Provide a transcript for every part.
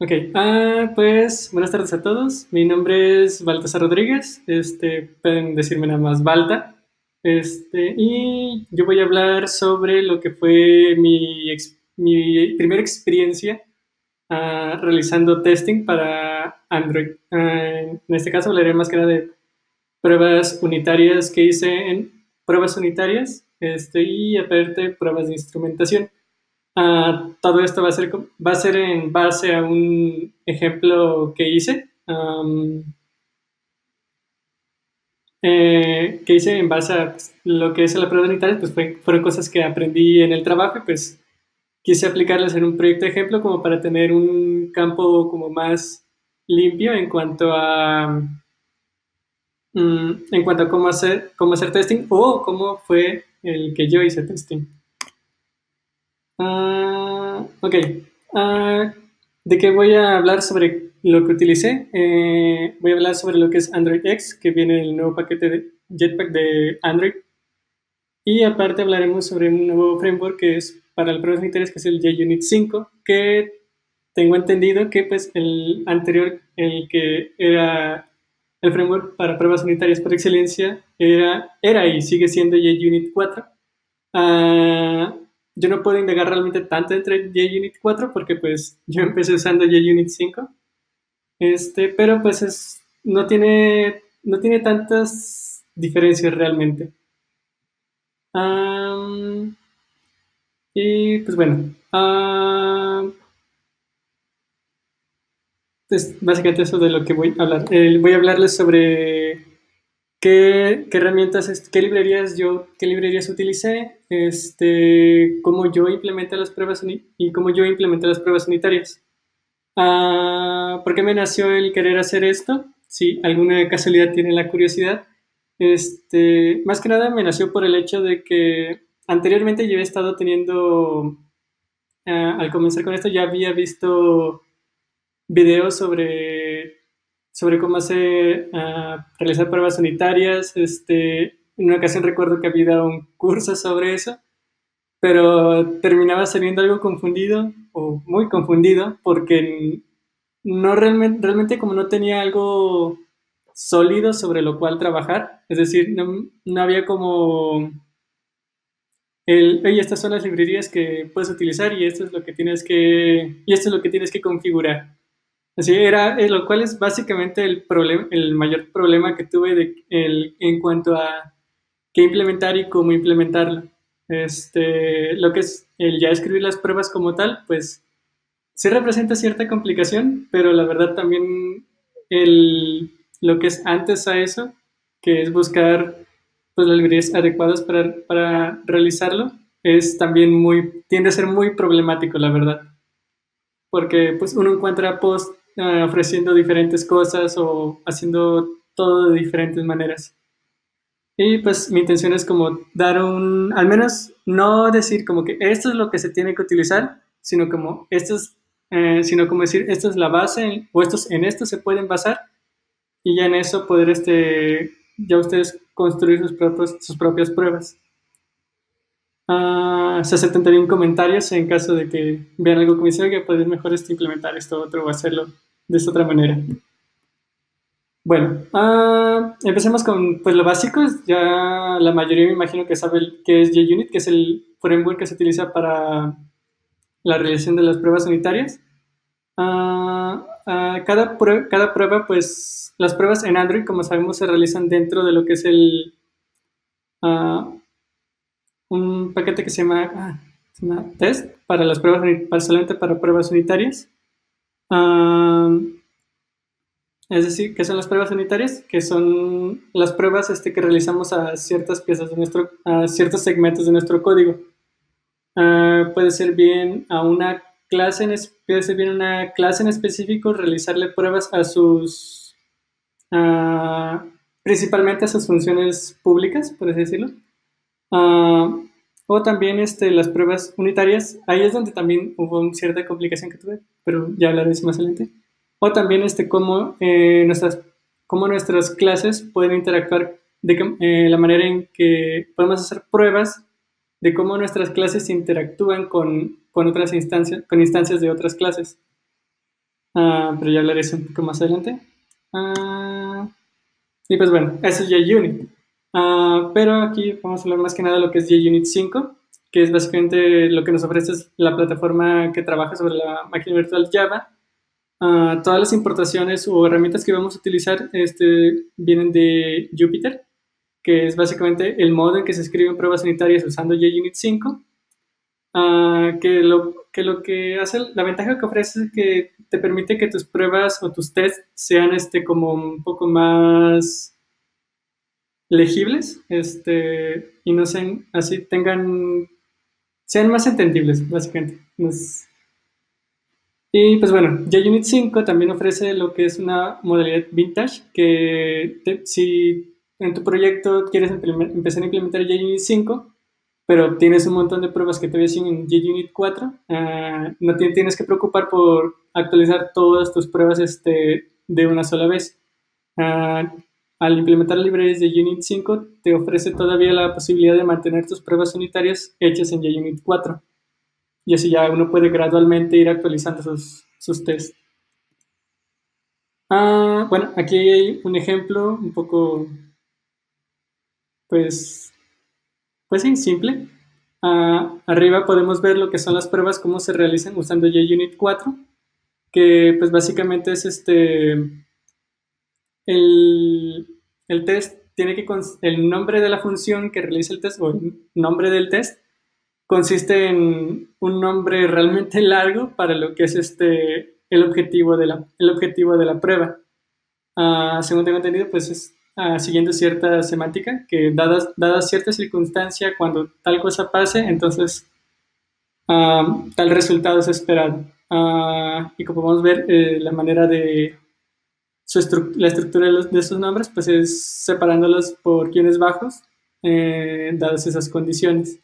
Ok, pues buenas tardes a todos. Mi nombre es Baltasar Rodríguez, pueden decirme nada más Balta. Y yo voy a hablar sobre lo que fue mi primera experiencia realizando testing para Android. En este caso hablaré más que nada de pruebas unitarias que hice en pruebas unitarias y aparte pruebas de instrumentación. Todo esto va a ser en base a un ejemplo que hice, en base a lo que es la prueba unitaria. Pues fueron cosas que aprendí en el trabajo y pues quise aplicarlas en un proyecto de ejemplo como para tener un campo como más limpio en cuanto a cómo hacer testing o cómo fue el que yo hice testing. ¿De qué voy a hablar sobre lo que utilicé? Voy a hablar sobre lo que es Android X, que viene el nuevo paquete de jetpack de Android. Y aparte hablaremos sobre un nuevo framework que es para el pruebas unitarias, que es el JUnit 5, que tengo entendido que pues el anterior, el que era el framework para pruebas unitarias por excelencia, era y sigue siendo JUnit 4. Yo no puedo indagar realmente tanto entre JUnit 4 porque pues yo empecé usando JUnit 5. Pero pues no tiene tantas diferencias realmente. Y pues bueno. Es básicamente eso de lo que voy a hablar. Voy a hablarles sobre qué librerías utilicé, cómo yo implementé las pruebas unitarias. ¿Por qué me nació el querer hacer esto? Si alguna casualidad tiene la curiosidad. Más que nada me nació por el hecho de que anteriormente yo he estado teniendo, al comenzar con esto ya había visto videos sobre cómo hacer, realizar pruebas unitarias. En una ocasión recuerdo que había dado un curso sobre eso, pero terminaba saliendo algo confundido, o muy confundido, porque no realmente como no tenía algo sólido sobre lo cual trabajar. Es decir, no había como oye, estas son las librerías que puedes utilizar y esto es lo que tienes que, configurar. Así era, lo cual es básicamente el mayor problema que tuve en cuanto a qué implementar y cómo implementarlo. Lo que es el ya escribir las pruebas como tal, pues sí representa cierta complicación, pero la verdad también lo que es antes a eso, que es buscar pues, las librerías adecuadas para realizarlo, es también tiende a ser muy problemático, la verdad. Porque pues, uno encuentra posts ofreciendo diferentes cosas o haciendo todo de diferentes maneras. Y pues mi intención es como dar al menos no decir como que esto es lo que se tiene que utilizar, sino como decir esto es la base o en esto se pueden basar y ya en eso poder ya ustedes construir sus propias pruebas. Se aceptan también comentarios en caso de que vean algo que me dice que puedes mejor implementar esto otro o hacerlo de esta otra manera. Bueno, empecemos con pues, lo básico. Ya la mayoría me imagino que sabe qué es JUnit, que es el framework que se utiliza para la realización de las pruebas unitarias. Cada prueba, pues las pruebas en Android, como sabemos, se realizan dentro de lo que es un paquete que se llama test para las pruebas, solamente para pruebas unitarias. Es decir, ¿qué son las pruebas unitarias? Que son las pruebas que realizamos a ciertas piezas a ciertos segmentos de nuestro código. Puede ser bien a una clase en específico, realizarle pruebas a sus principalmente a sus funciones públicas, por así decirlo. O también las pruebas unitarias, ahí es donde también hubo cierta complicación que tuve, pero ya hablaré de eso más adelante. O también cómo nuestras clases pueden interactuar, la manera en que podemos hacer pruebas de cómo nuestras clases interactúan con otras instancias, con instancias de otras clases. pero ya hablaré eso un poco más adelante. Y pues bueno, eso es JUnit. Pero aquí vamos a hablar más que nada de lo que es JUnit 5, que es básicamente lo que nos ofrece es la plataforma que trabaja sobre la máquina virtual Java. Todas las importaciones o herramientas que vamos a utilizar vienen de Jupyter, que es básicamente el modo en que se escriben pruebas unitarias usando JUnit 5. Que lo que hace, la ventaja que ofrece es que te permite que tus pruebas o tus tests sean como un poco más legibles, y no sean así, sean más entendibles, básicamente. Y pues bueno, JUnit 5 también ofrece lo que es una modalidad vintage, que si en tu proyecto quieres empezar a implementar JUnit 5, pero tienes un montón de pruebas que te ves en JUnit 4, no te tienes que preocupar por actualizar todas tus pruebas de una sola vez. Al implementar librerías de JUnit 5, te ofrece todavía la posibilidad de mantener tus pruebas unitarias hechas en JUnit 4. Y así ya uno puede gradualmente ir actualizando sus tests. Bueno, aquí hay un ejemplo un poco, pues sí, simple. Arriba podemos ver lo que son las pruebas, cómo se realizan usando JUnit 4, que pues básicamente es el test tiene que el nombre de la función que realiza el test o el nombre del test consiste en un nombre realmente largo para lo que es el objetivo de la prueba. Según tengo entendido, pues es siguiendo cierta semántica, que dada cierta circunstancia, cuando tal cosa pase, entonces tal resultado es esperado. Y como podemos ver, la manera de la estructura de esos nombres, pues es separándolos por quienes bajos, dadas esas condiciones.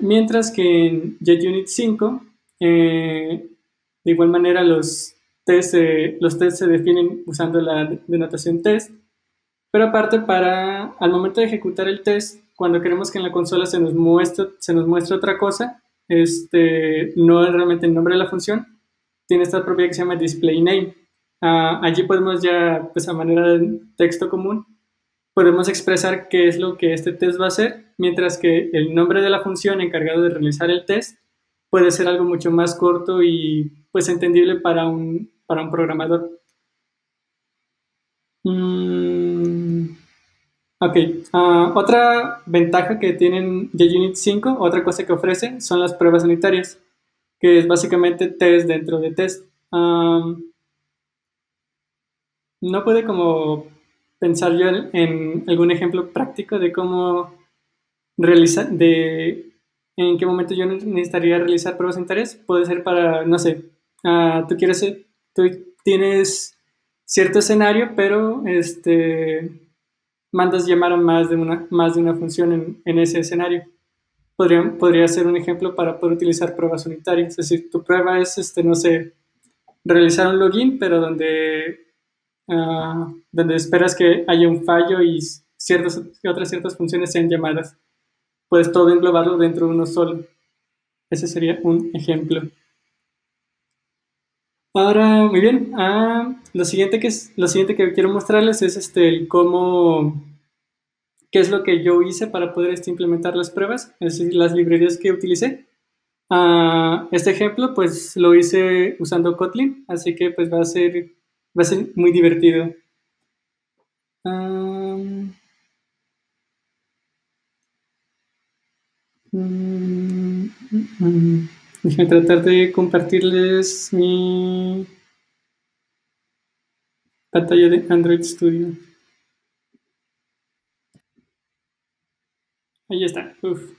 Mientras que en JUnit 5, de igual manera los tests se definen usando la denotación test, pero aparte al momento de ejecutar el test, cuando queremos que en la consola se nos muestre otra cosa, no es realmente el nombre de la función, tiene esta propiedad que se llama displayName. Allí podemos ya, pues a manera de texto común, podemos expresar qué es lo que este test va a hacer, mientras que el nombre de la función encargado de realizar el test puede ser algo mucho más corto y pues entendible para un programador. Ok, otra ventaja que tienen JUnit 5, otra cosa que ofrece, son las pruebas unitarias, que es básicamente test dentro de test. No puede como pensar yo en algún ejemplo práctico de cómo realizar, en qué momento yo necesitaría realizar pruebas unitarias. Puede ser para, no sé, tú tienes cierto escenario, pero mandas llamar a más de una función en ese escenario. Podría ser un ejemplo para poder utilizar pruebas unitarias. Es decir, tu prueba es, no sé, realizar un login, pero donde esperas que haya un fallo y otras ciertas funciones sean llamadas. Puedes todo englobarlo dentro de uno solo. Ese sería un ejemplo. Ahora, muy bien, lo siguiente que quiero mostrarles es qué es lo que yo hice para poder implementar las pruebas, es decir, las librerías que utilicé. Este ejemplo pues lo hice usando Kotlin, así que pues va a ser muy divertido. Déjenme tratar de compartirles mi pantalla de Android Studio. Ahí está. Uf.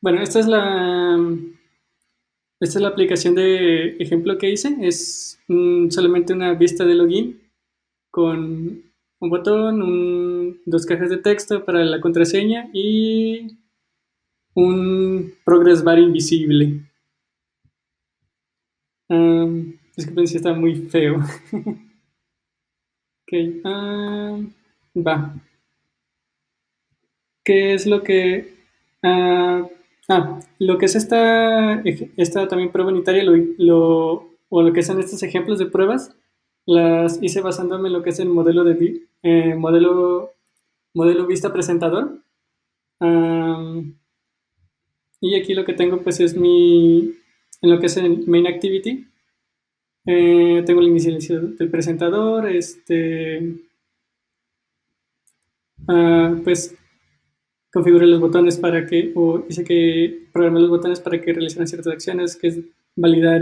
Bueno, esta es la aplicación de ejemplo que hice. Es solamente una vista de login con un botón, dos cajas de texto para la contraseña y un progress bar invisible. Disculpen si está muy feo. Ok, va. ¿Qué es lo que...? Lo que es esta también prueba unitaria lo o lo que son estos ejemplos de pruebas, las hice basándome en lo que es el modelo de modelo vista presentador. Y aquí lo que tengo pues es en lo que es el main activity. Tengo la inicialización del presentador, pues configuré los botones para que, o hice que programé los botones para que realizaran ciertas acciones, que es validar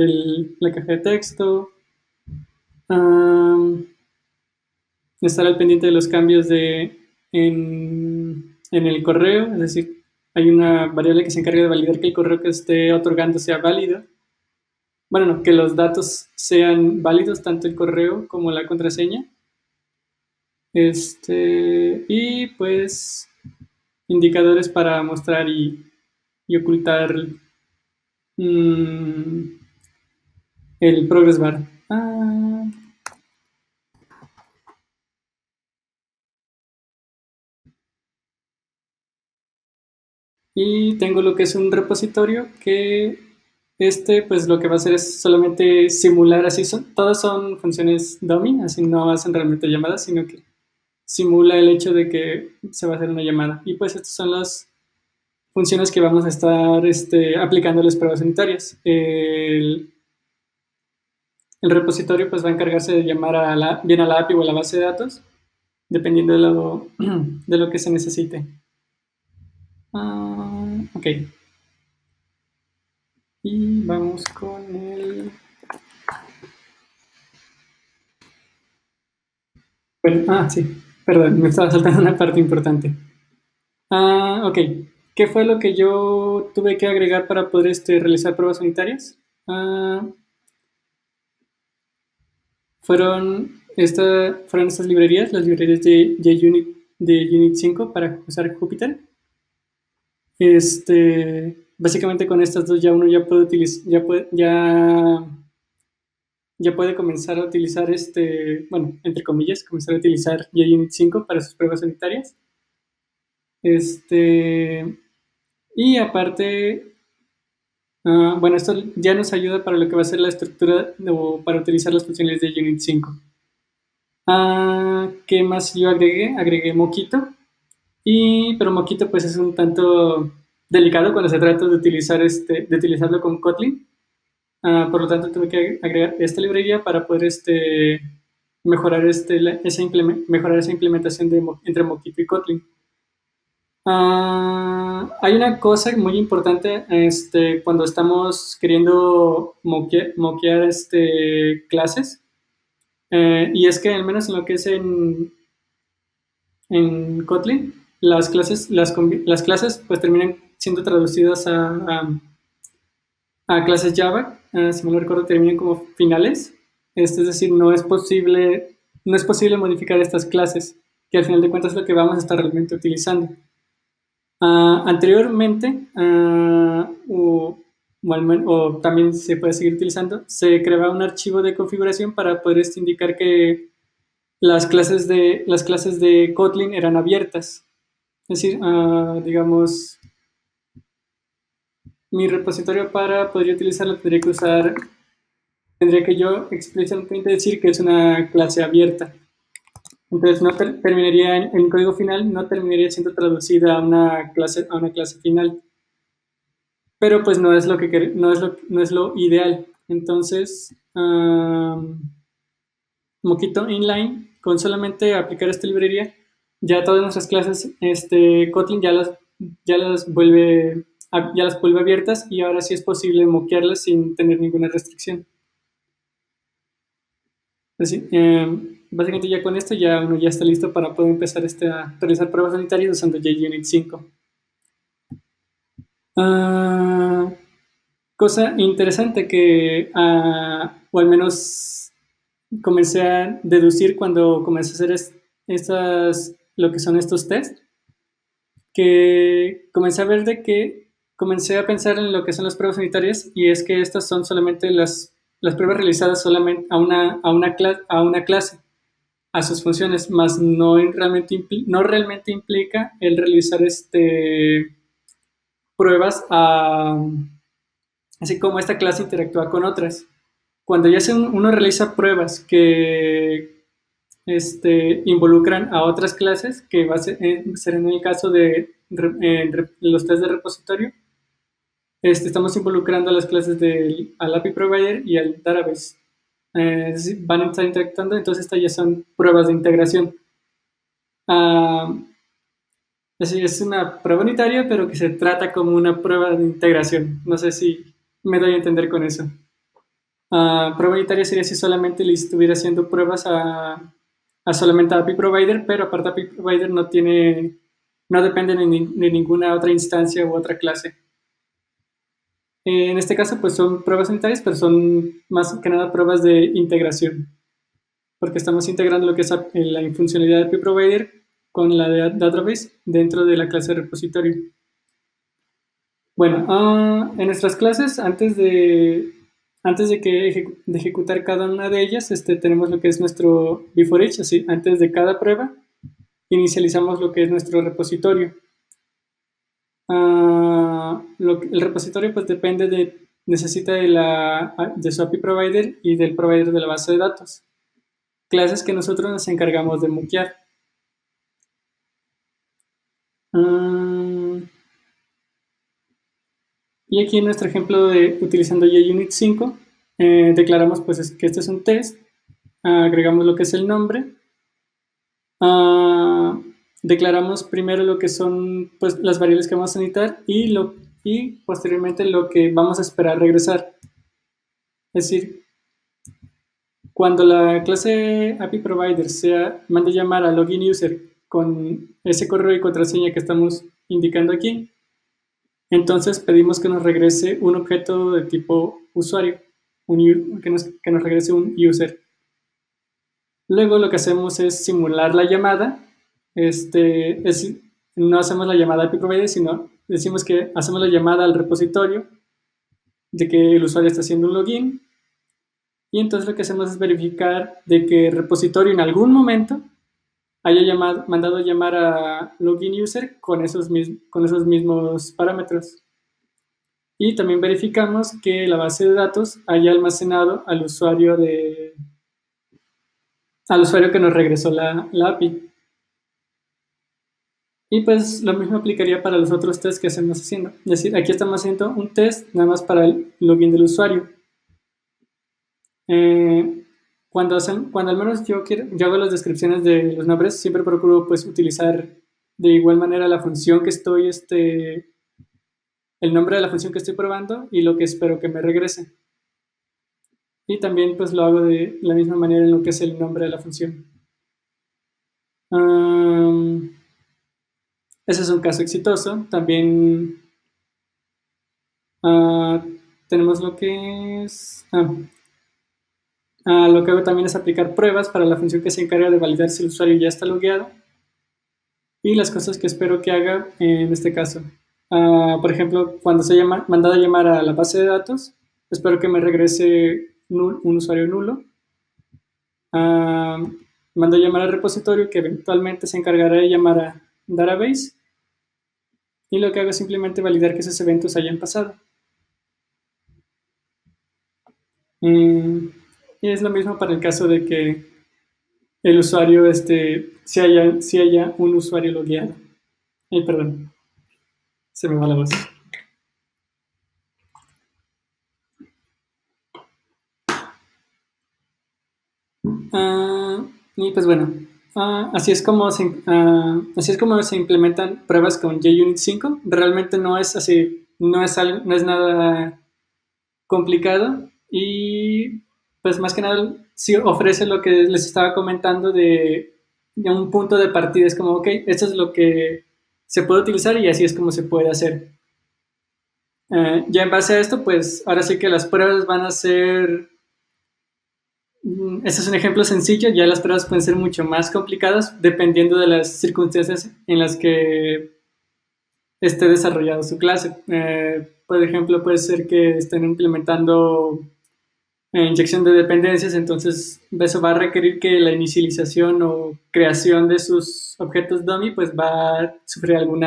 la caja de texto, estar al pendiente de los cambios en el correo, es decir, hay una variable que se encarga de validar que el correo que esté otorgando sea válido. Bueno, no, que los datos sean válidos, tanto el correo como la contraseña. Y pues indicadores para mostrar y ocultar el progress bar. Y tengo lo que es un repositorio que pues lo que va a hacer es solamente simular, así todas son funciones dummy, así no hacen realmente llamadas, sino que simula el hecho de que se va a hacer una llamada. Y pues estas son las funciones que vamos a estar aplicando las pruebas unitarias. El repositorio pues va a encargarse de llamar bien a la API o a la base de datos, dependiendo de lo que se necesite. Ok. Y vamos con el... Bueno, sí, perdón, me estaba saltando una parte importante. Ok, ¿qué fue lo que yo tuve que agregar para poder realizar pruebas unitarias? Fueron estas librerías, las librerías de JUnit 5 para usar Jupyter. Básicamente con estas dos ya uno ya puede comenzar a utilizar bueno, entre comillas, comenzar a utilizar JUnit 5 para sus pruebas unitarias. Y aparte, bueno, esto ya nos ayuda para lo que va a ser la estructura o para utilizar las funciones de JUnit 5. ¿Qué más yo agregué? Agregué Mockito, pero Mockito pues es un tanto delicado cuando se trata de utilizar utilizarlo con Kotlin. Por lo tanto tuve que agregar esta librería para poder mejorar esa implementación entre Mockito y Kotlin. Hay una cosa muy importante cuando estamos queriendo mockear clases, y es que al menos en lo que es en Kotlin, las clases pues terminan siendo traducidas a clases Java, si me lo recuerdo terminan como finales, es decir, no es posible modificar estas clases, que al final de cuentas es lo que vamos a estar realmente utilizando. Anteriormente, o también se puede seguir utilizando, se creaba un archivo de configuración para poder indicar que las clases de Kotlin eran abiertas. Es decir, digamos, mi repositorio para poder utilizarlo tendría que yo explícitamente decir que es una clase abierta. Entonces no terminaría en el código final, no terminaría siendo traducida a una clase final. Pero pues no es lo ideal. Entonces, Mockito inline, con solamente aplicar esta librería, ya todas nuestras clases Kotlin ya las vuelve abiertas, y ahora sí es posible mockearlas sin tener ninguna restricción. Así, básicamente ya con esto ya uno ya está listo para poder empezar a realizar pruebas unitarias usando JUnit 5. Cosa interesante que o al menos comencé a deducir cuando comencé a hacer estos test, que comencé a pensar en lo que son las pruebas unitarias, y es que estas son solamente las pruebas realizadas solamente a una clase, a sus funciones, más no realmente implica el realizar pruebas así como esta clase interactúa con otras. cuando ya uno realiza pruebas que involucran a otras clases, que va a ser en el caso de los test de repositorio, estamos involucrando a las clases al API Provider y al Database. Van a estar interactuando, entonces estas ya son pruebas de integración. Así es una prueba unitaria, pero que se trata como una prueba de integración. No sé si me doy a entender con eso. Prueba unitaria sería si solamente le estuviera haciendo pruebas a solamente API Provider, pero aparte API Provider no depende de ninguna otra instancia u otra clase. En este caso, pues son pruebas unitarias, pero son más que nada pruebas de integración, porque estamos integrando lo que es la funcionalidad de API Provider con la de Database dentro de la clase de repositorio. Bueno, en nuestras clases, antes de ejecutar cada una de ellas, tenemos lo que es nuestro before each, así, antes de cada prueba, inicializamos lo que es nuestro repositorio. El repositorio pues depende necesita de su API Provider y del provider de la base de datos, clases que nosotros nos encargamos de muquear. Y aquí en nuestro ejemplo de utilizando JUnit 5 declaramos pues que este es un test, agregamos lo que es el nombre, declaramos primero lo que son pues, las variables que vamos a necesitar y posteriormente lo que vamos a esperar regresar. Es decir, cuando la clase API Provider mande llamar a login user con ese correo y contraseña que estamos indicando aquí, entonces pedimos que nos regrese un objeto de tipo usuario, que nos regrese un user. Luego lo que hacemos es simular la llamada. No hacemos la llamada API Provider, sino decimos que hacemos la llamada al repositorio de que el usuario está haciendo un login, y entonces lo que hacemos es verificar de que el repositorio en algún momento haya mandado llamar a login user con esos mismos parámetros, y también verificamos que la base de datos haya almacenado al usuario que nos regresó la API. Y pues lo mismo aplicaría para los otros tests que estamos haciendo. Es decir, aquí estamos haciendo un test nada más para el login del usuario. Cuando al menos yo hago las descripciones de los nombres, siempre procuro pues utilizar de igual manera la función que estoy, el nombre de la función que estoy probando y lo que espero que me regrese. Y también pues lo hago de la misma manera en lo que es el nombre de la función. Ese es un caso exitoso. También tenemos lo que es... lo que hago también es aplicar pruebas para la función que se encarga de validar si el usuario ya está logueado y las cosas que espero que haga en este caso. Por ejemplo, cuando se haya mandado a llamar a la base de datos, espero que me regrese un usuario nulo. Mando a llamar al repositorio que eventualmente se encargará de llamar a Database, y lo que hago es simplemente validar que esos eventos hayan pasado. Y es lo mismo para el caso de que el usuario, si haya un usuario logueado. Perdón, se me va la voz. Y pues bueno. Así es como se implementan pruebas con JUnit 5. Realmente no es así, no es nada complicado, y pues más que nada sí ofrece lo que les estaba comentando de un punto de partida. Es como, ok, esto es lo que se puede utilizar y así es como se puede hacer. Ya en base a esto, pues ahora sí que las pruebas van a ser... Este es un ejemplo sencillo, ya las pruebas pueden ser mucho más complicadas dependiendo de las circunstancias en las que esté desarrollado su clase. Por ejemplo, puede ser que estén implementando inyección de dependencias, entonces eso va a requerir que la inicialización o creación de sus objetos dummy pues va a sufrir algún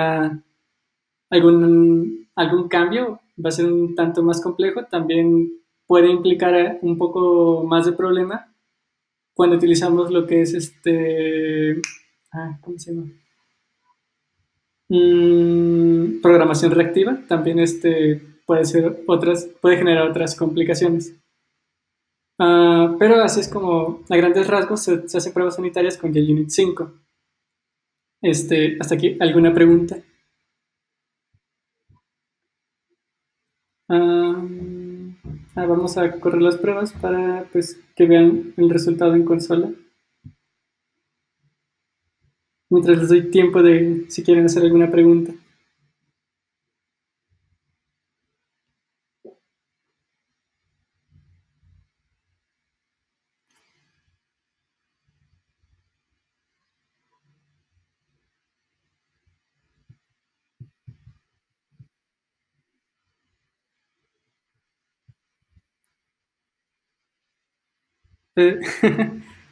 cambio, va a ser un tanto más complejo. También puede implicar un poco más de problema cuando utilizamos lo que es ¿cómo se llama? Programación reactiva. También puede generar otras complicaciones. Pero así es como, a grandes rasgos, se hacen pruebas unitarias con JUnit 5. Hasta aquí, ¿alguna pregunta? Vamos a correr las pruebas para que vean el resultado en consola. Mientras les doy tiempo de si quieren hacer alguna pregunta.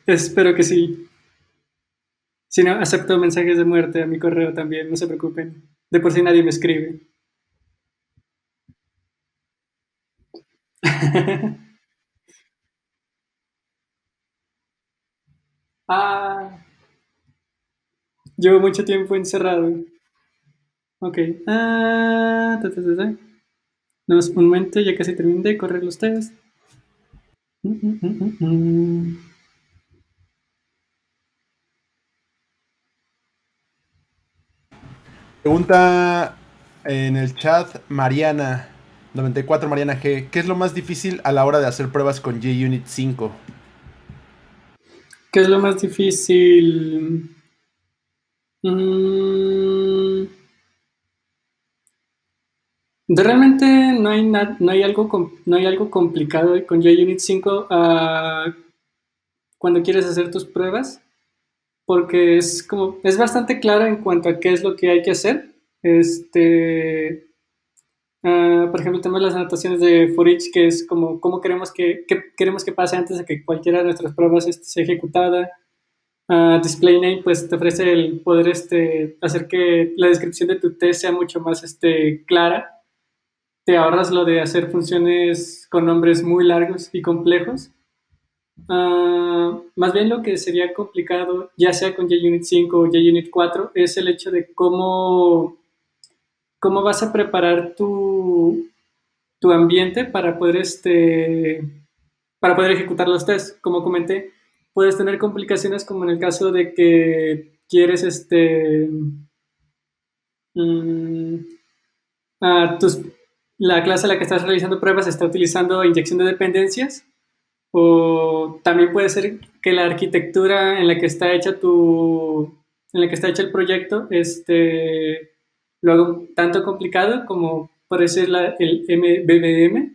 Espero que sí. Si no, acepto mensajes de muerte a mi correo también, no se preocupen. De por sí nadie me escribe. Ah, llevo mucho tiempo encerrado. Ok. No, un momento, ya casi terminé de correr los test. Pregunta en el chat Mariana 94, Mariana G: ¿qué es lo más difícil a la hora de hacer pruebas con JUnit 5? ¿Qué es lo más difícil? Realmente no hay algo complicado con JUnit 5 cuando quieres hacer tus pruebas, porque es bastante claro en cuanto a qué es lo que hay que hacer. Por ejemplo, tenemos las anotaciones de for each, que es como cómo queremos que pase antes de que cualquiera de nuestras pruebas sea ejecutada. Display name pues te ofrece el poder hacer que la descripción de tu test sea mucho más clara. Te ahorras lo de hacer funciones con nombres muy largos y complejos. Más bien lo que sería complicado, ya sea con JUnit 5 o JUnit 4, es el hecho de cómo vas a preparar tu ambiente para poder, ejecutar los tests. Como comenté, puedes tener complicaciones como en el caso de que quieres la clase a la que estás realizando pruebas está utilizando inyección de dependencias, o también puede ser que la arquitectura en la que está hecha el proyecto lo haga un tanto complicado, como por eso es el MVVM,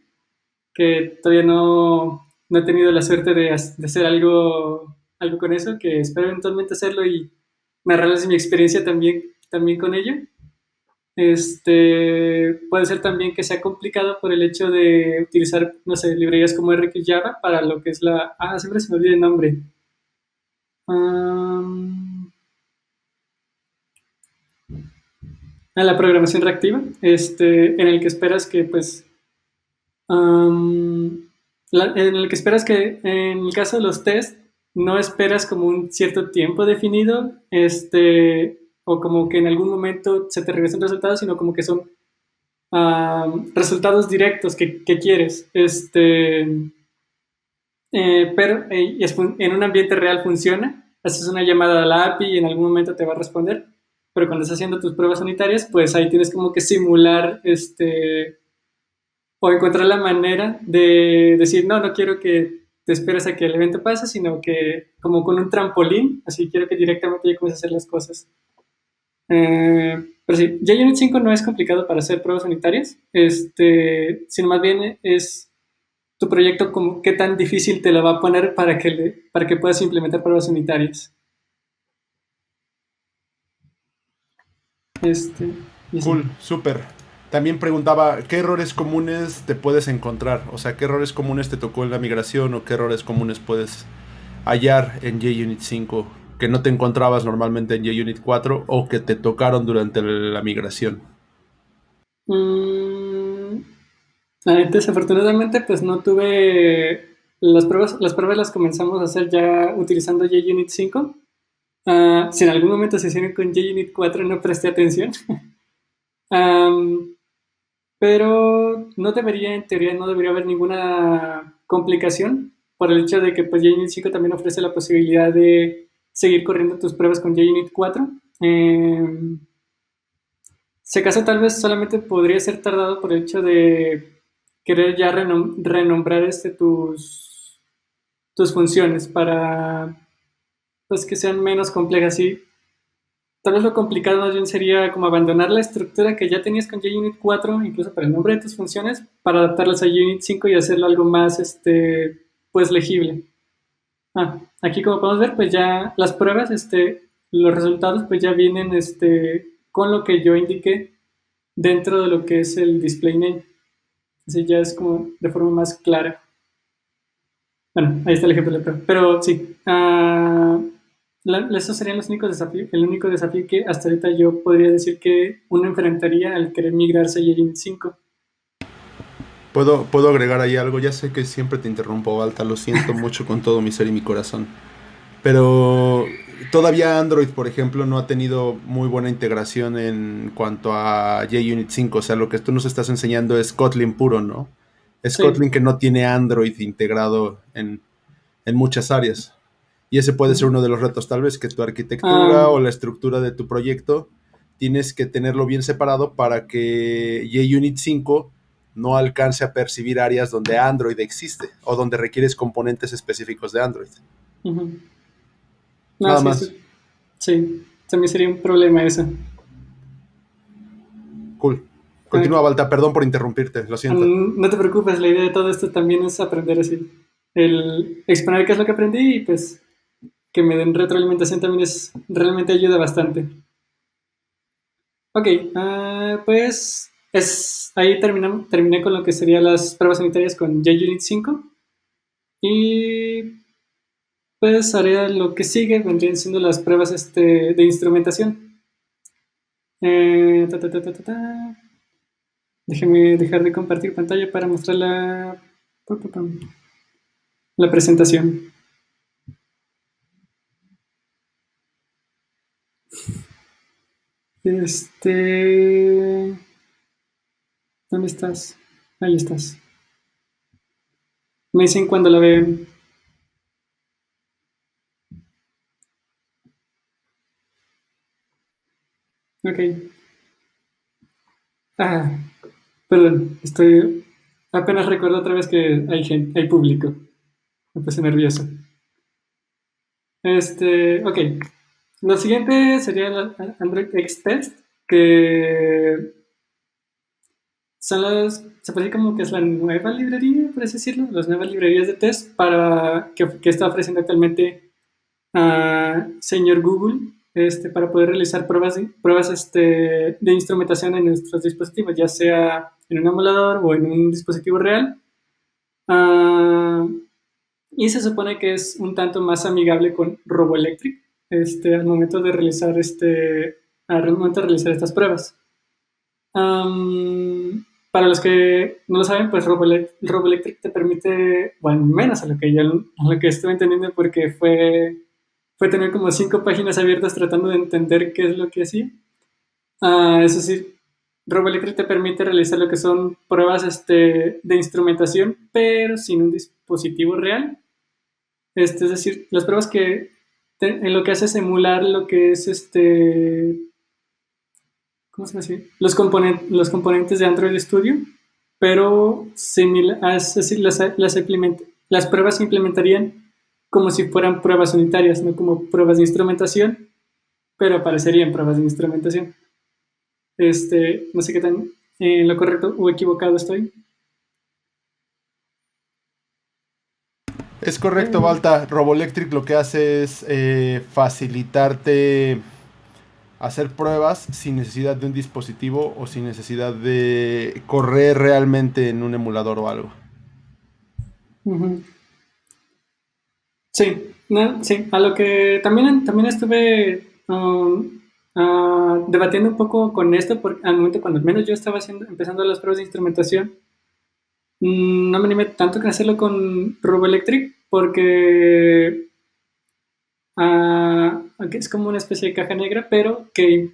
que todavía no he tenido la suerte de hacer algo con eso, que espero eventualmente hacerlo y narrarles mi experiencia también con ello. Puede ser también que sea complicado por el hecho de utilizar, no sé, librerías como RxJava para lo que es la... siempre se me olvida el nombre. La programación reactiva, en el que esperas que, pues... en el que esperas que, en el caso de los tests, no esperas como un cierto tiempo definido, o como que en algún momento se te regresen resultados, sino como que son resultados directos que quieres. Pero en un ambiente real funciona. Haces una llamada a la API y en algún momento te va a responder. Pero cuando estás haciendo tus pruebas unitarias, pues ahí tienes como que simular, o encontrar la manera de decir, no quiero que te esperes a que el evento pase, sino que como con un trampolín, así quiero que directamente ya comiences a hacer las cosas. Pero sí, JUnit 5 no es complicado para hacer pruebas unitarias, sino más bien es tu proyecto, como qué tan difícil te lo va a poner para que puedas implementar pruebas unitarias. Cool, súper. También preguntaba, ¿qué errores comunes te puedes encontrar? O sea, ¿qué errores comunes te tocó en la migración, o qué errores comunes puedes hallar en JUnit 5 que no te encontrabas normalmente en JUnit 4 o que te tocaron durante la migración? Desafortunadamente, pues no tuve... Las pruebas las comenzamos a hacer ya utilizando JUnit 5. Si en algún momento se hicieron con JUnit 4, no presté atención. Pero no debería, en teoría, no debería haber ninguna complicación por el hecho de que pues, JUnit 5 también ofrece la posibilidad de seguir corriendo tus pruebas con JUnit 4. Si acaso tal vez solamente podría ser tardado por el hecho de querer ya renombrar tus funciones para pues, que sean menos complejas. Y tal vez lo complicado más bien sería como abandonar la estructura que ya tenías con JUnit 4, incluso para el nombre de tus funciones, para adaptarlas a JUnit 5 y hacerlo algo más pues, legible. Aquí como podemos ver, pues ya las pruebas, los resultados pues ya vienen con lo que yo indiqué dentro de lo que es el display name. Así ya es como de forma más clara. Bueno, ahí está el ejemplo de prueba. Pero sí, esos serían los únicos desafíos. El único desafío que hasta ahorita yo podría decir que uno enfrentaría al querer migrarse a JUnit 5. ¿Puedo agregar ahí algo? Ya sé que siempre te interrumpo, Balta. Lo siento mucho con todo mi ser y mi corazón. Pero todavía Android, por ejemplo, no ha tenido muy buena integración en cuanto a JUnit 5. O sea, lo que tú nos estás enseñando es Kotlin puro, ¿no? Es sí. Kotlin que no tiene Android integrado en muchas áreas. Y ese puede ser uno de los retos, tal vez, que tu arquitectura o la estructura de tu proyecto tienes que tenerlo bien separado para que JUnit 5 no alcance a percibir áreas donde Android existe o donde requieres componentes específicos de Android. Uh-huh. Nada más. Sí, también sería un problema eso. Cool. Continúa, Balta, perdón por interrumpirte, lo siento. No te preocupes, la idea de todo esto también es aprender así. El exponer qué es lo que aprendí y pues que me den retroalimentación también realmente ayuda bastante. Ok, pues ahí terminé con lo que serían las pruebas unitarias con JUnit 5. Y pues haré lo que sigue, vendrían siendo las pruebas de instrumentación. Déjeme dejar de compartir pantalla para mostrar la presentación. ¿Dónde estás? Ahí estás. Me dicen cuando la vean. Ok. Perdón, apenas recuerdo otra vez que hay público. Me puse nervioso. Ok. Lo siguiente sería el AndroidX-Test, que son se parece como que es la nueva librería, por así decirlo, las nuevas librerías de test para que está ofreciendo actualmente señor Google. Para poder realizar pruebas de instrumentación en nuestros dispositivos, ya sea en un emulador o en un dispositivo real. Y se supone que es un tanto más amigable con Robolectric al momento de realizar, estas pruebas. Para los que no lo saben, pues Robolectric te permite, bueno, menos a lo que yo estuve entendiendo, porque fue tener como 5 páginas abiertas tratando de entender qué es lo que hacía. Es decir, Robolectric te permite realizar lo que son pruebas de instrumentación, pero sin un dispositivo real. Es decir, las pruebas que en lo que hace es emular lo que es ¿cómo se dice? Los componentes de Android Studio, pero es decir, las pruebas se implementarían como si fueran pruebas unitarias, no como pruebas de instrumentación, pero parecerían pruebas de instrumentación. No sé qué tan lo correcto o equivocado estoy. Es correcto, Balta. Robolectric lo que hace es facilitarte hacer pruebas sin necesidad de un dispositivo o sin necesidad de correr realmente en un emulador o algo. Uh-huh. Sí, sí, a lo que también estuve debatiendo un poco con esto, porque al momento cuando al menos yo estaba empezando las pruebas de instrumentación, no me animé tanto a hacerlo con Robolectric porque es como una especie de caja negra, pero que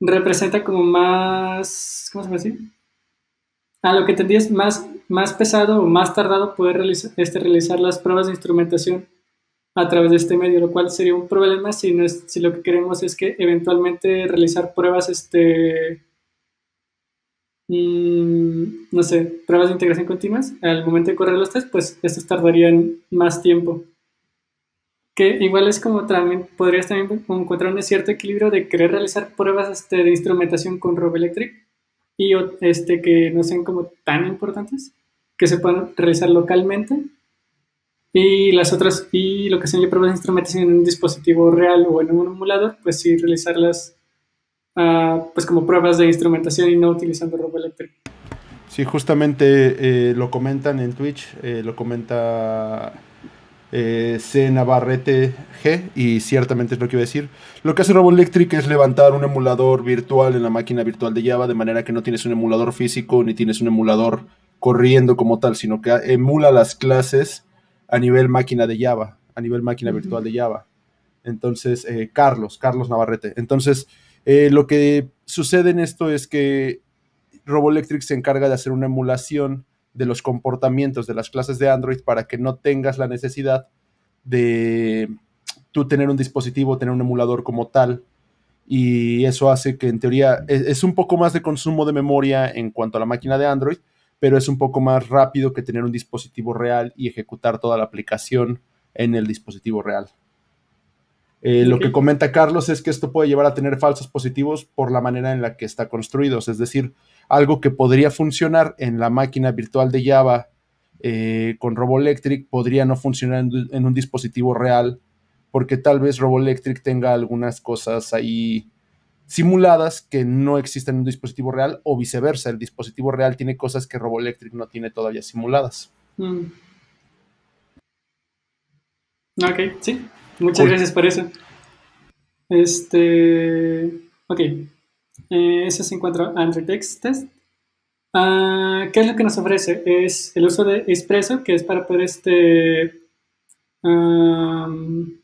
representa como más, ¿cómo se llama así? A lo que entendí es más pesado o más tardado poder realizar las pruebas de instrumentación a través de este medio, lo cual sería un problema si lo que queremos es que eventualmente realizar pruebas, no sé, pruebas de integración continuas, al momento de correr los test, pues estos tardarían más tiempo. Que igual es como también, podrías también encontrar un cierto equilibrio de querer realizar pruebas de instrumentación con Robolectric y que no sean como tan importantes, que se puedan realizar localmente, y las otras, y lo que sean pruebas de instrumentación en un dispositivo real o en un emulador, pues sí realizarlas pues como pruebas de instrumentación y no utilizando Robolectric. Sí, justamente lo comentan en Twitch, lo comenta C. Navarrete G, y ciertamente es lo que iba a decir. Lo que hace Robolectric es levantar un emulador virtual en la máquina virtual de Java, de manera que no tienes un emulador físico ni tienes un emulador corriendo como tal, sino que emula las clases a nivel máquina de Java, a nivel máquina virtual de Java. Entonces, Carlos Navarrete. Entonces, lo que sucede en esto es que Robolectric se encarga de hacer una emulación de los comportamientos de las clases de Android para que no tengas la necesidad de tú tener un dispositivo, tener un emulador como tal. Y eso hace que, en teoría, es un poco más de consumo de memoria en cuanto a la máquina de Android, pero es un poco más rápido que tener un dispositivo real y ejecutar toda la aplicación en el dispositivo real. Lo que comenta Carlos es que esto puede llevar a tener falsos positivos por la manera en la que está construido. Es decir, algo que podría funcionar en la máquina virtual de Java con Robolectric podría no funcionar en un dispositivo real, porque tal vez Robolectric tenga algunas cosas ahí simuladas que no existen en un dispositivo real, o viceversa, el dispositivo real tiene cosas que Robolectric no tiene todavía simuladas. Ok, sí, muchas gracias por eso. Ok, eso se encuentra Android X-Test. ¿Qué es lo que nos ofrece? Es el uso de Espresso, que es para poder ¿Cómo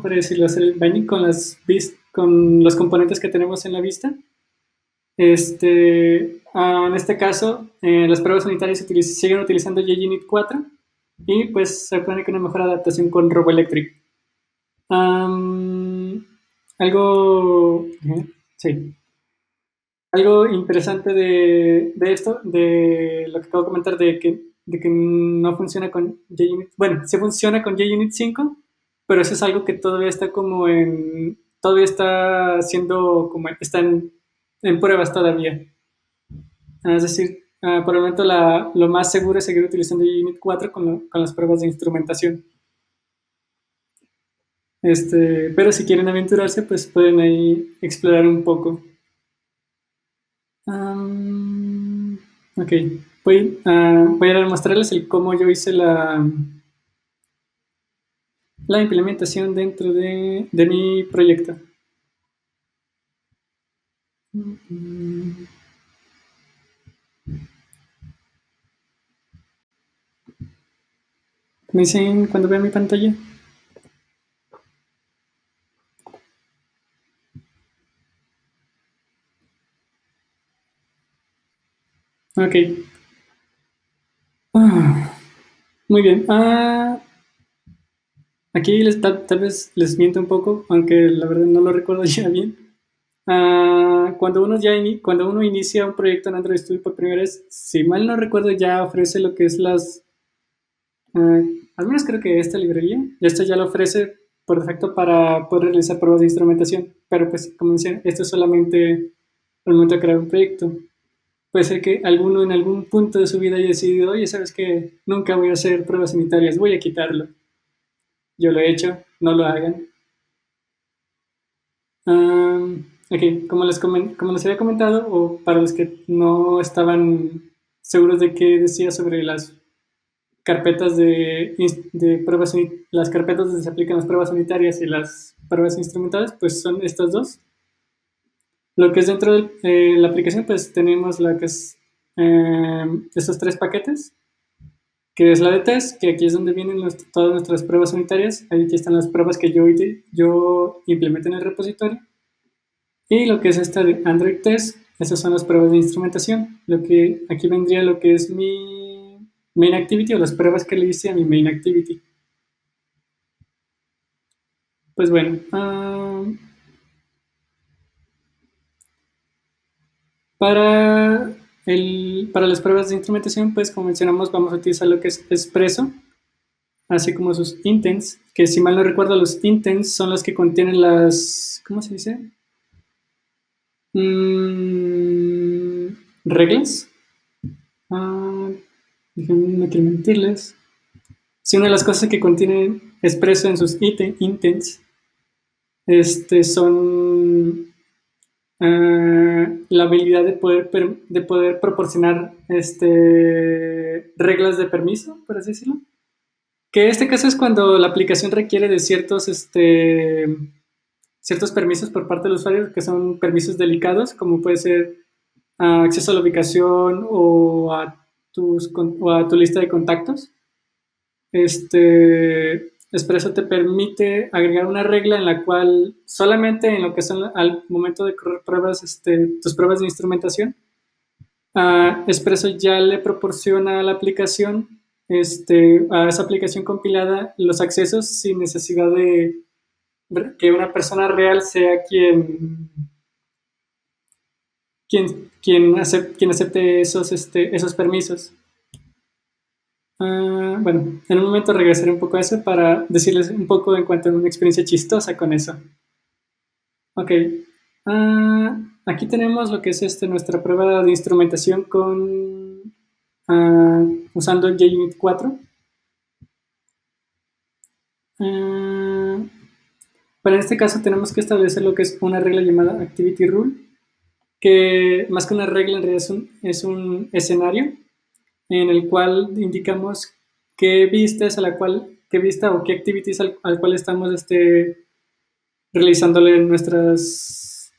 podría decirlo? Hacer el binding con los componentes que tenemos en la vista. En este caso, las pruebas unitarias siguen utilizando JUnit 4 y pues se pone que una mejor adaptación con Robolectric. Algo interesante de esto, de lo que acabo de comentar, de que no funciona con JUnit. Bueno, sí funciona con JUnit 5, pero eso es algo que todavía está como en... Todavía está siendo como... Están en pruebas todavía. Es decir, por el momento lo más seguro es seguir utilizando JUnit 4 con las pruebas de instrumentación. Pero si quieren aventurarse, pues pueden ahí explorar un poco. Ok. Voy a mostrarles cómo yo hice la implementación dentro de mi proyecto. ¿Me dicen cuando vean mi pantalla? Ok. Muy bien. Aquí tal vez les miento un poco, aunque la verdad no lo recuerdo ya bien. Cuando uno inicia un proyecto en Android Studio por primera vez, si mal no recuerdo, ya ofrece lo que es al menos creo que esta librería, esto ya lo ofrece por defecto para poder realizar pruebas de instrumentación. Pero pues, como decía, esto es solamente al momento de crear un proyecto. Puede ser que alguno en algún punto de su vida haya decidido, oye, ¿sabes qué? Nunca voy a hacer pruebas unitarias, voy a quitarlo. Yo lo he hecho, no lo hagan. Ok, como les había comentado, o para los que no estaban seguros de qué decía sobre las carpetas de pruebas, las carpetas donde se aplican las pruebas unitarias y las pruebas instrumentales, pues son estas dos. Lo que es dentro de la aplicación, pues tenemos la que es estos tres paquetes, que es la de test, que aquí es donde vienen todas nuestras pruebas unitarias. Aquí están las pruebas que yo implementé en el repositorio. Y lo que es esta de AndroidX-Test, esas son las pruebas de instrumentación. Lo que aquí vendría lo que es mi main activity, o las pruebas que le hice a mi main activity. Pues bueno, para las pruebas de instrumentación, pues como mencionamos, vamos a utilizar lo que es Espresso, así como sus intents, que si mal no recuerdo, los intents son los que contienen las, ¿cómo se dice? Reglas. Déjenme no quiero mentirles. Si una de las cosas que contiene Espresso en sus intents son la habilidad de poder proporcionar reglas de permiso, por así decirlo, que en este caso es cuando la aplicación requiere de ciertos permisos por parte del usuario, que son permisos delicados, como puede ser acceso a la ubicación o a tu lista de contactos. Espresso te permite agregar una regla en la cual solamente en lo que son al momento de correr pruebas, tus pruebas de instrumentación, Espresso ya le proporciona a la aplicación, a esa aplicación compilada, los accesos sin necesidad de que una persona real sea quien acepte esos permisos. Bueno, en un momento regresaré un poco a eso para decirles un poco en cuanto a una experiencia chistosa con eso. Ok, aquí tenemos lo que es nuestra prueba de instrumentación usando el JUnit 4. Para este caso tenemos que establecer lo que es una regla llamada Activity Rule, que más que una regla en realidad es un escenario, en el cual indicamos qué vista o qué activities al cual estamos realizándole nuestras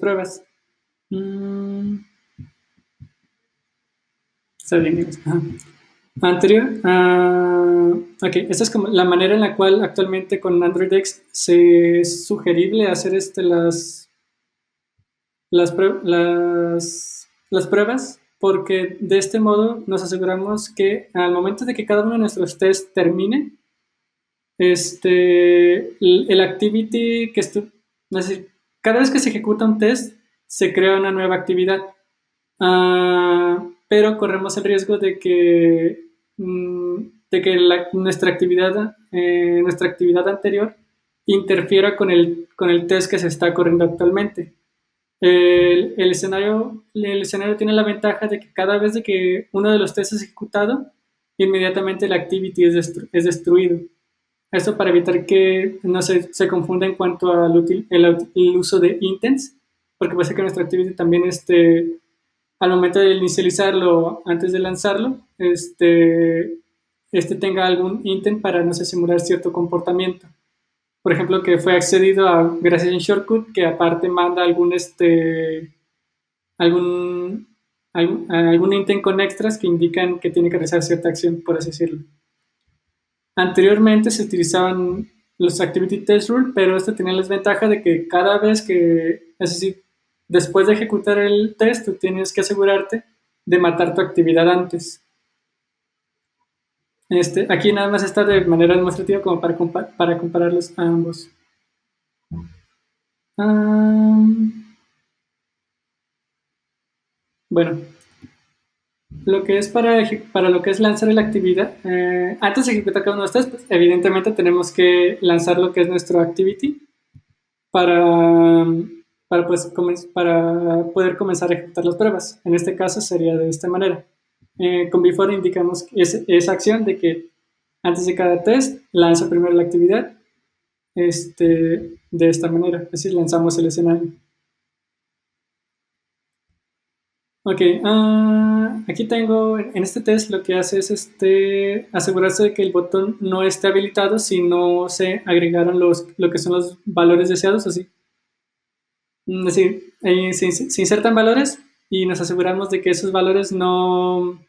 pruebas. Está bien. Ok, esta es como la manera en la cual actualmente con Android X es sugerible hacer las pruebas, porque de este modo nos aseguramos que al momento de que cada uno de nuestros tests termine, el activity que cada vez que se ejecuta un test se crea una nueva actividad, pero corremos el riesgo de que nuestra actividad anterior interfiera con el test que se está corriendo actualmente. El escenario tiene la ventaja de que cada vez de que uno de los tests es ejecutado, inmediatamente el activity es destruido. Esto para evitar que no se confunda en cuanto al uso de intents, porque puede ser que nuestro activity también al momento de inicializarlo, antes de lanzarlo, tenga algún intent para no sé, simular cierto comportamiento. Por ejemplo, que fue accedido gracias a un shortcut que aparte manda algún intent con extras que indican que tiene que realizar cierta acción, por así decirlo. Anteriormente se utilizaban los Activity Test Rule, pero tenía la desventaja de que cada vez que, es decir, después de ejecutar el test, tú tienes que asegurarte de matar tu actividad antes. Aquí nada más está de manera demostrativa como para compararlos a ambos. Bueno, lo que es para lo que es lanzar la actividad, antes de ejecutar cada uno de estos, pues, evidentemente tenemos que lanzar lo que es nuestro activity para poder comenzar a ejecutar las pruebas. En este caso sería de esta manera. Con before indicamos esa acción de que antes de cada test lanza primero la actividad de esta manera, es decir, lanzamos el escenario. Ok, aquí tengo en este test lo que hace es asegurarse de que el botón no esté habilitado si no se agregaron lo que son los valores deseados, así. Es decir, se insertan valores, y nos aseguramos de que esos valores no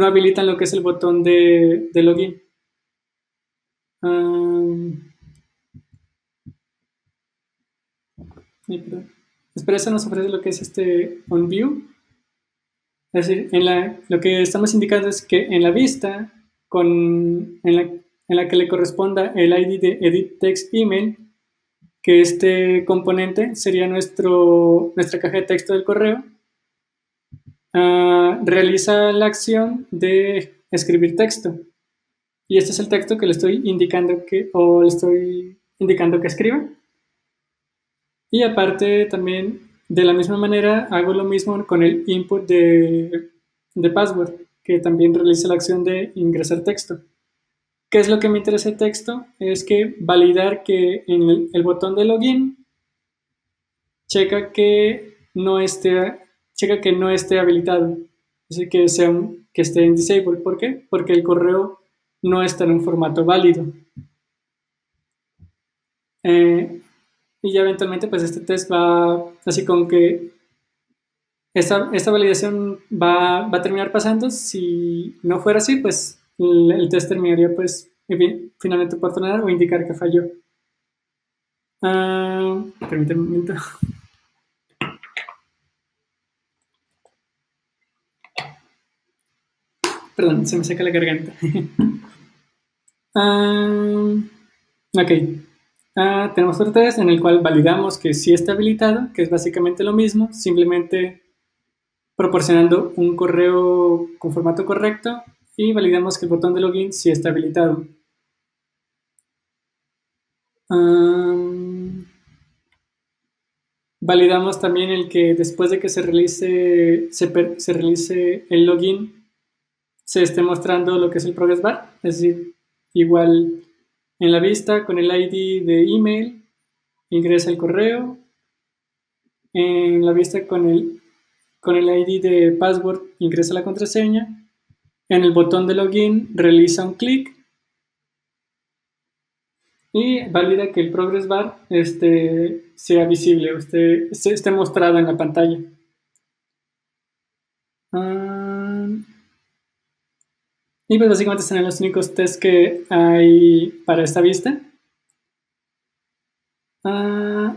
habilitan lo que es el botón de login. Espresso nos ofrece lo que es este onView. Es decir, lo que estamos indicando es que en la vista, en la que le corresponda el ID de editTextEmail, que este componente sería nuestra caja de texto del correo, realiza la acción de escribir texto. Y este es el texto que le estoy indicando que escriba. Y aparte también, de la misma manera, hago lo mismo con el input de password, que también realiza la acción de ingresar texto. ¿Qué es lo que me interesa el texto? Es que validar que en el botón de login checa que no esté habilitado. Así que, que esté en disable. ¿Por qué? Porque el correo no está en un formato válido. Y ya eventualmente pues este test va así con que esta validación va a terminar pasando. Si no fuera así, pues el test terminaría pues finalmente por tronar o indicar que falló. Permíteme un momento. Perdón, se me seca la garganta. Ok. Tenemos otro test en el cual validamos que sí está habilitado, que es básicamente lo mismo, simplemente proporcionando un correo con formato correcto, y validamos que el botón de login sí está habilitado. Validamos también el que después de que se realice el login, se esté mostrando lo que es el progress bar, es decir, igual. En la vista, con el ID de email, ingresa el correo. En la vista, con el ID de password, ingresa la contraseña. En el botón de login, realiza un clic. Y valida que el progress bar sea visible, esté mostrado en la pantalla. Y pues básicamente serán los únicos tests que hay para esta vista.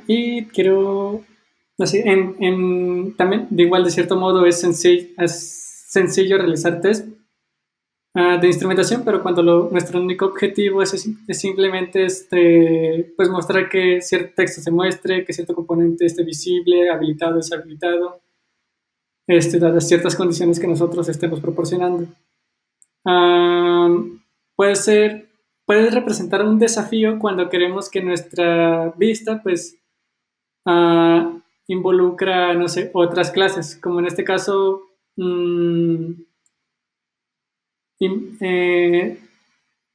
Y quiero... Así, también, de igual, de cierto modo, es sencillo realizar test de instrumentación, pero cuando nuestro único objetivo es simplemente pues mostrar que cierto texto se muestre, que cierto componente esté visible, habilitado, deshabilitado, dadas ciertas condiciones que nosotros estemos proporcionando. Puede representar un desafío cuando queremos que nuestra vista pues involucra, no sé, otras clases, como en este caso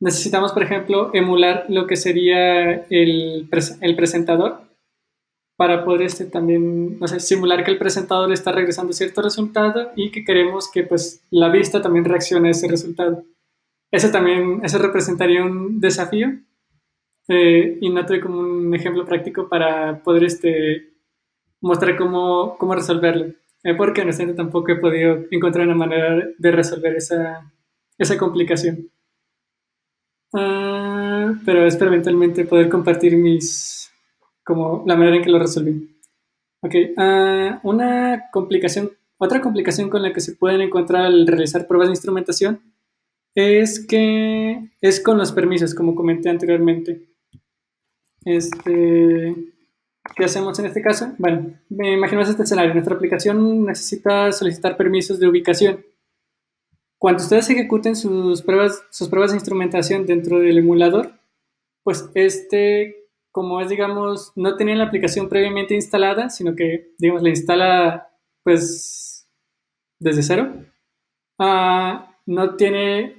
necesitamos, por ejemplo, emular lo que sería el presentador para poder también, no sé, simular que el presentador está regresando cierto resultado y que queremos que pues la vista también reaccione a ese resultado. Eso representaría un desafío, y no tuve como un ejemplo práctico para poder mostrar cómo resolverlo, porque honestamente tampoco he podido encontrar una manera de resolver esa complicación. Pero espero eventualmente poder compartir como la manera en que lo resolví. Ok, otra complicación con la que se pueden encontrar al realizar pruebas de instrumentación es con los permisos, como comenté anteriormente. ¿Qué hacemos en este caso? Bueno, imaginemos este escenario. Nuestra aplicación necesita solicitar permisos de ubicación. Cuando ustedes ejecuten sus pruebas de instrumentación dentro del emulador, pues como es, digamos, no tenía la aplicación previamente instalada, sino que, digamos, la instala, pues, desde cero, no tiene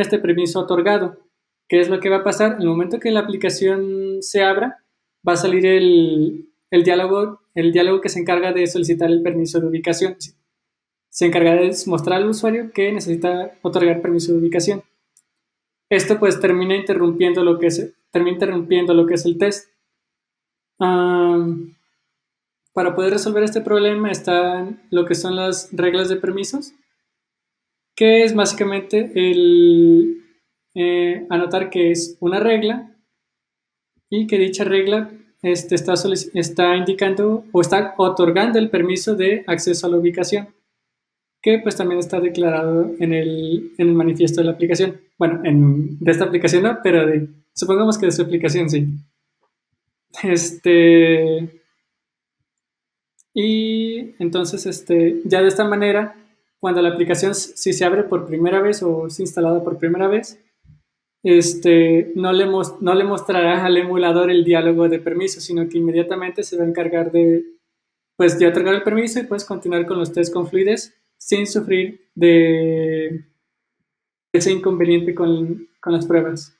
este permiso otorgado. ¿Qué es lo que va a pasar? En el momento que la aplicación se abra, va a salir el diálogo que se encarga de solicitar el permiso de ubicación. Se encarga de mostrar al usuario que necesita otorgar permiso de ubicación. Esto pues termina interrumpiendo lo que es el test. Para poder resolver este problema están lo que son las reglas de permisos, que es básicamente el anotar que es una regla y que dicha regla está indicando o está otorgando el permiso de acceso a la ubicación, que pues también está declarado en el manifiesto de la aplicación. Bueno, de esta aplicación no, pero supongamos que de su aplicación sí. Y entonces ya de esta manera, cuando la aplicación si se abre por primera vez o es instalada por primera vez, no le mostrará al emulador el diálogo de permiso, sino que inmediatamente se va a encargar de otorgar el permiso y puedes continuar con los test con fluidez sin sufrir de ese inconveniente con las pruebas.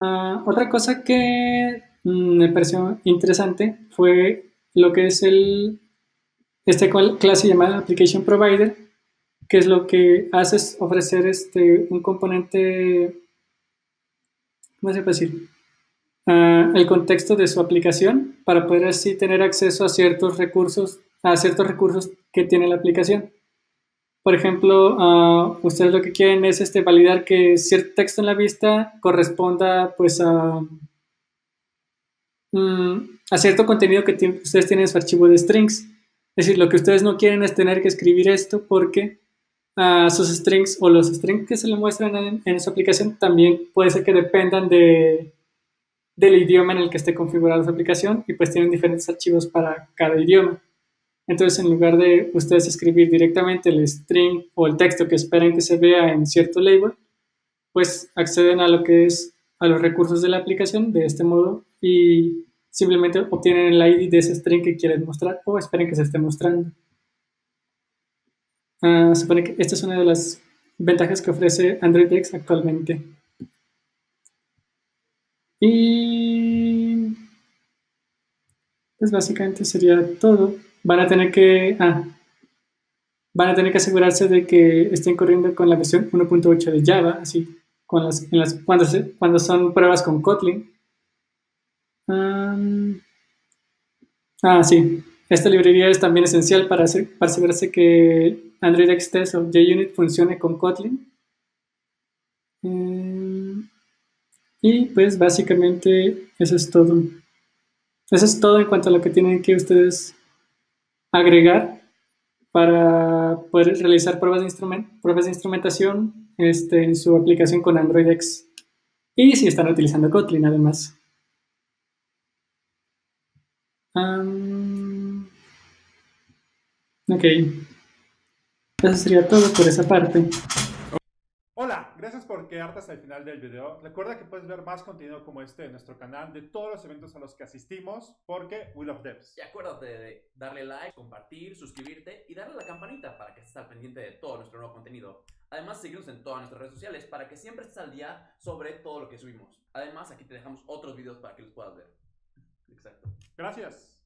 Otra cosa que me pareció interesante fue lo que es esta clase llamada Application Provider, que es lo que hace es ofrecer un componente, ¿cómo se puede decir? El contexto de su aplicación para poder así tener acceso a ciertos recursos que tiene la aplicación. Por ejemplo, ustedes lo que quieren es validar que cierto texto en la vista corresponda pues a cierto contenido que ustedes tienen en su archivo de strings. Es decir, lo que ustedes no quieren es tener que escribir esto porque sus strings o los strings que se le muestran en su aplicación también puede ser que dependan del idioma en el que esté configurada su aplicación y pues tienen diferentes archivos para cada idioma. Entonces, en lugar de ustedes escribir directamente el string o el texto que esperan que se vea en cierto label, pues acceden a lo que es a los recursos de la aplicación de este modo y simplemente obtienen el ID de ese string que quieren mostrar o esperen que se esté mostrando. Supone que esta es una de las ventajas que ofrece Android X actualmente. Y pues básicamente sería todo. Van a tener que asegurarse de que estén corriendo con la versión 1.8 de Java, así cuando son pruebas con Kotlin. Sí, esta librería es también esencial para asegurarse que Android X-Test o JUnit funcione con Kotlin. Y pues básicamente eso es todo. Eso es todo en cuanto a lo que tienen que ustedes agregar para poder realizar pruebas de instrumentación en su aplicación con Android X. Y si están utilizando Kotlin además. Ok, eso sería todo por esa parte. Hola, gracias por quedarte hasta el final del video. Recuerda que puedes ver más contenido como este en nuestro canal, de todos los eventos a los que asistimos, porque we love devs. Y acuérdate de darle like, compartir, suscribirte y darle a la campanita para que estés al pendiente de todo nuestro nuevo contenido. Además, seguirnos en todas nuestras redes sociales para que siempre estés al día sobre todo lo que subimos. Además, aquí te dejamos otros videos para que los puedas ver. Exacto. Gracias.